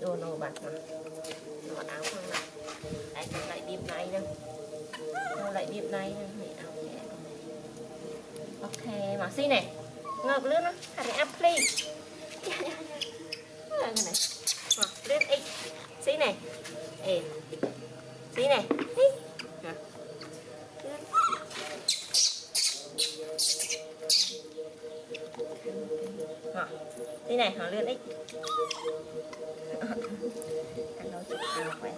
Đồ nổ bạc mà nó áo không lại. Đấy, còn lại điểm này nè. Nó lại điểm này nè. Ok, mà xin này. Ngọc lướt nó, hạt này áp ly. Cái này. Mà, lướt ít. Xin này. Ê. Xin này. Thế này họ lươn ít. Ăn nói chuyện nào vậy?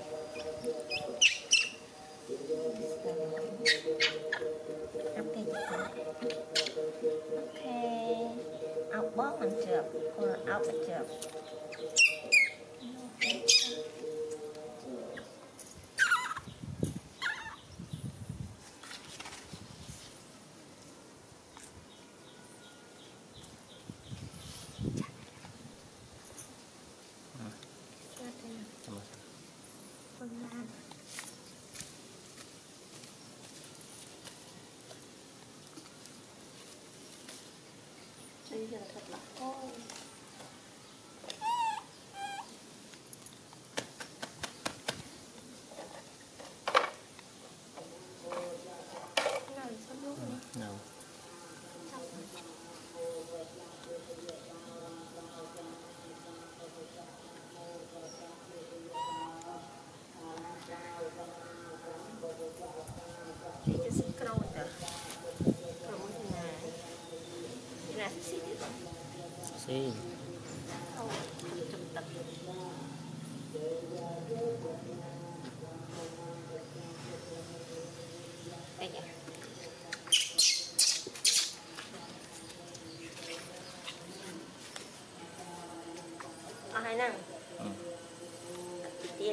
Ok. Ốc bóp mình trượt. Ốc mình trượt. Bây giờ thật là khó. Sim. Ở hai năng. Đi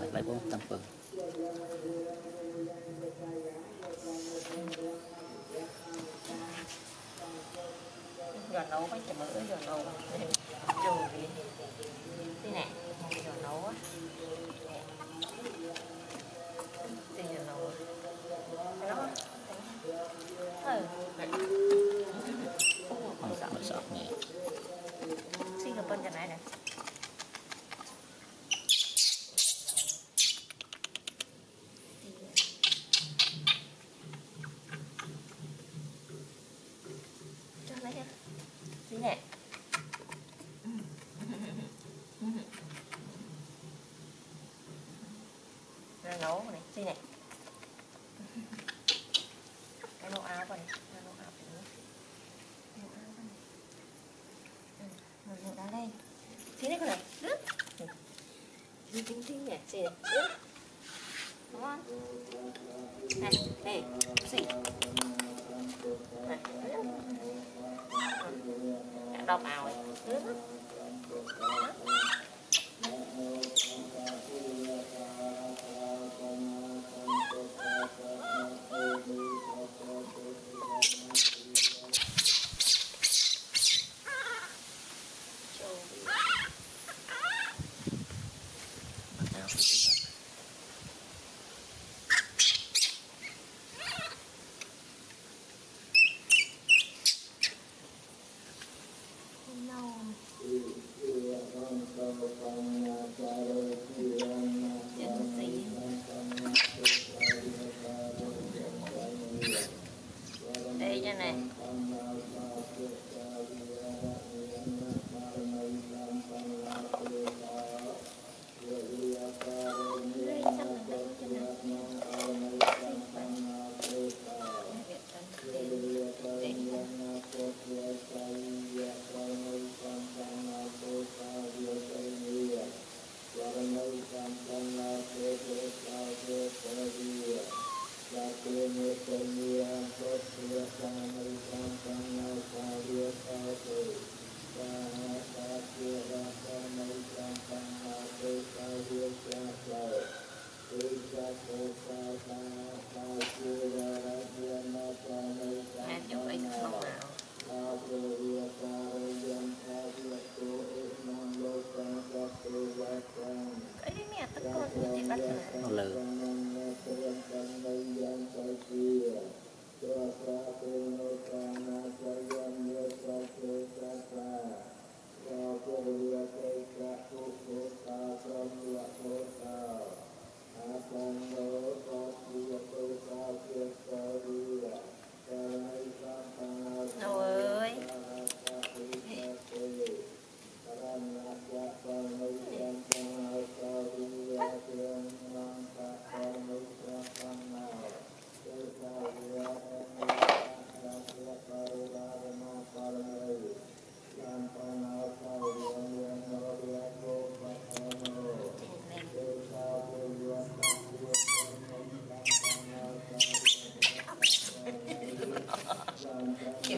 đây lại bông tăm phừng. Giò nấu bánh chả mỡ, giò nấu trù đi. Đây nè, giò nấu á. Đây giò nấu. Nó. Thôi, vậy. Không sợ sợ nhỉ. Xin gặp bên cái này nè. Nấu này, xin này. Cái nấu áo này, cái nấu áo này. Nấu áo này. Nấu đá đây. Xin này con này, rớt. Đi tính tính nhỉ, xin này, rớt. Đúng không? Này, đây, xin. Này, rớt. Đã đọc áo ấy, rớt. No.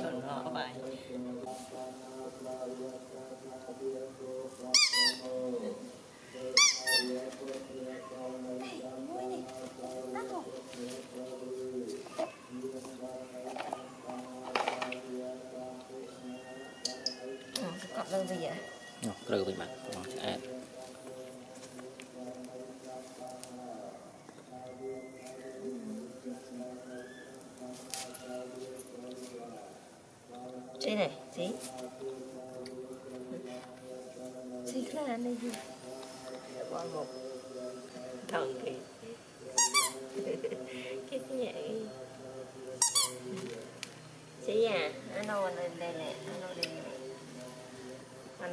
phần họ bài. Rau gì vậy? Rau về mặt. Chị này, chị. Chị là anh ấy gì? Qua một thần kỳ. Cái nhẹ. Chị à, anh đâu lên đây nè, anh đâu đây. Anh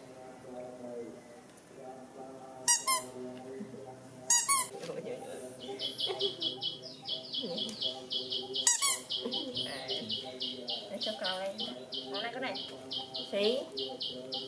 Để cho coi. Món này có này. Xí.